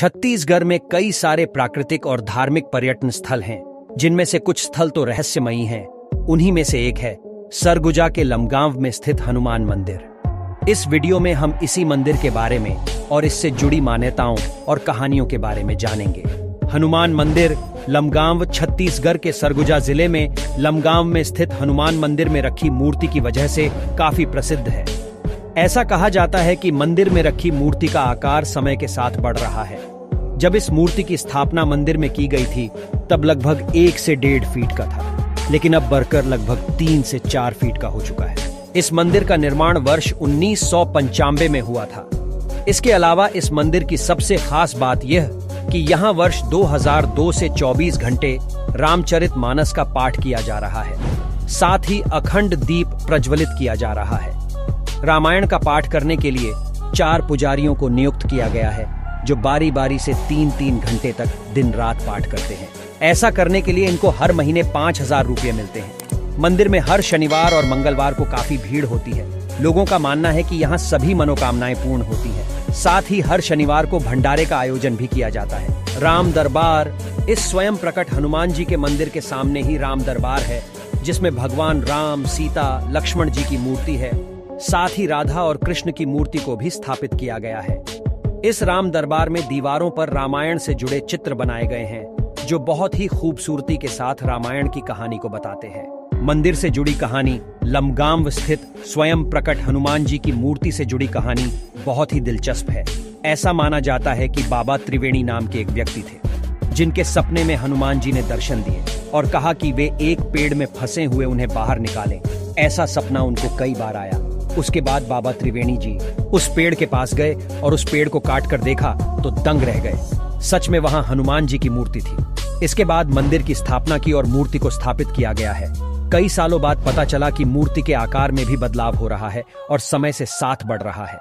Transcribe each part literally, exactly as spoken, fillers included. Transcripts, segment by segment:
छत्तीसगढ़ में कई सारे प्राकृतिक और धार्मिक पर्यटन स्थल हैं, जिनमें से कुछ स्थल तो रहस्यमयी हैं। उन्हीं में से एक है सरगुजा के लमगांव में स्थित हनुमान मंदिर। इस वीडियो में हम इसी मंदिर के बारे में और इससे जुड़ी मान्यताओं और कहानियों के बारे में जानेंगे। हनुमान मंदिर लमगांव छत्तीसगढ़ के सरगुजा जिले में लमगांव में स्थित हनुमान मंदिर में रखी मूर्ति की वजह से काफी प्रसिद्ध है। ऐसा कहा जाता है कि मंदिर में रखी मूर्ति का आकार समय के साथ बढ़ रहा है। जब इस मूर्ति की स्थापना मंदिर में की गई थी तब लगभग एक से डेढ़ फीट का था, लेकिन अब बढ़कर लगभग तीन से चार फीट का हो चुका है। इस मंदिर का निर्माण वर्ष उन्नीस सौ पंचानवे में हुआ था। इसके अलावा इस मंदिर की सबसे खास बात यह कि यहाँ वर्ष दो हज़ार दो से चौबीस घंटे रामचरित मानस का पाठ किया जा रहा है। साथ ही अखंड दीप प्रज्वलित किया जा रहा है। रामायण का पाठ करने के लिए चार पुजारियों को नियुक्त किया गया है, जो बारी बारी से तीन तीन घंटे तक दिन रात पाठ करते हैं। ऐसा करने के लिए इनको हर महीने पाँच हजार रुपये मिलते हैं। मंदिर में हर शनिवार और मंगलवार को काफी भीड़ होती है। लोगों का मानना है कि यहाँ सभी मनोकामनाएं पूर्ण होती हैं। साथ ही हर शनिवार को भंडारे का आयोजन भी किया जाता है। राम दरबार, इस स्वयं प्रकट हनुमान जी के मंदिर के सामने ही राम दरबार है, जिसमें भगवान राम, सीता, लक्ष्मण जी की मूर्ति है। साथ ही राधा और कृष्ण की मूर्ति को भी स्थापित किया गया है। इस राम दरबार में दीवारों पर रामायण से जुड़े चित्र बनाए गए हैं, जो बहुत ही खूबसूरती के साथ रामायण की कहानी को बताते हैं। मंदिर से जुड़ी कहानी, लमगांव स्थित स्वयं प्रकट हनुमान जी की मूर्ति से जुड़ी कहानी बहुत ही दिलचस्प है। ऐसा माना जाता है कि बाबा त्रिवेणी नाम के एक व्यक्ति थे, जिनके सपने में हनुमान जी ने दर्शन दिए और कहा कि वे एक पेड़ में फंसे हुए उन्हें बाहर निकालें। ऐसा सपना उनको कई बार आया। उसके बाद बाबा त्रिवेणी जी उस पेड़ के पास गए और उस पेड़ को काट कर देखा तो दंग रह गए। सच में वहाँ हनुमान जी की मूर्ति थी। इसके बाद मंदिर की स्थापना की और मूर्ति को स्थापित किया गया है। कई सालों बाद पता चला कि मूर्ति के आकार में भी बदलाव हो रहा है और समय से साथ बढ़ रहा है।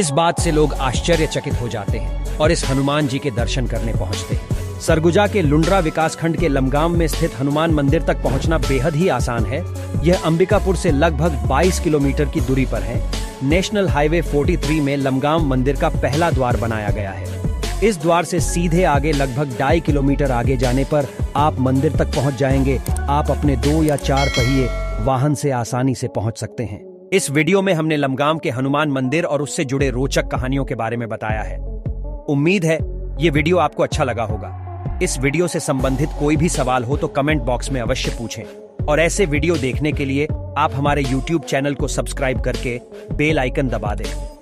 इस बात से लोग आश्चर्यचकित हो जाते हैं और इस हनुमान जी के दर्शन करने पहुंचते हैं। सरगुजा के लुंडरा विकासखंड के लमगांव में स्थित हनुमान मंदिर तक पहुंचना बेहद ही आसान है। यह अंबिकापुर से लगभग बाईस किलोमीटर की दूरी पर है। नेशनल हाईवे तैंतालीस में लमगांव मंदिर का पहला द्वार बनाया गया है। इस द्वार से सीधे आगे लगभग ढाई किलोमीटर आगे जाने पर आप मंदिर तक पहुंच जाएंगे। आप अपने दो या चार पहिए वाहन से आसानी से पहुंच सकते हैं। इस वीडियो में हमने लमगांव के हनुमान मंदिर और उससे जुड़े रोचक कहानियों के बारे में बताया है। उम्मीद है ये वीडियो आपको अच्छा लगा होगा। इस वीडियो से संबंधित कोई भी सवाल हो तो कमेंट बॉक्स में अवश्य पूछें। और ऐसे वीडियो देखने के लिए आप हमारे यूट्यूब चैनल को सब्सक्राइब करके बेल आइकन दबा दें।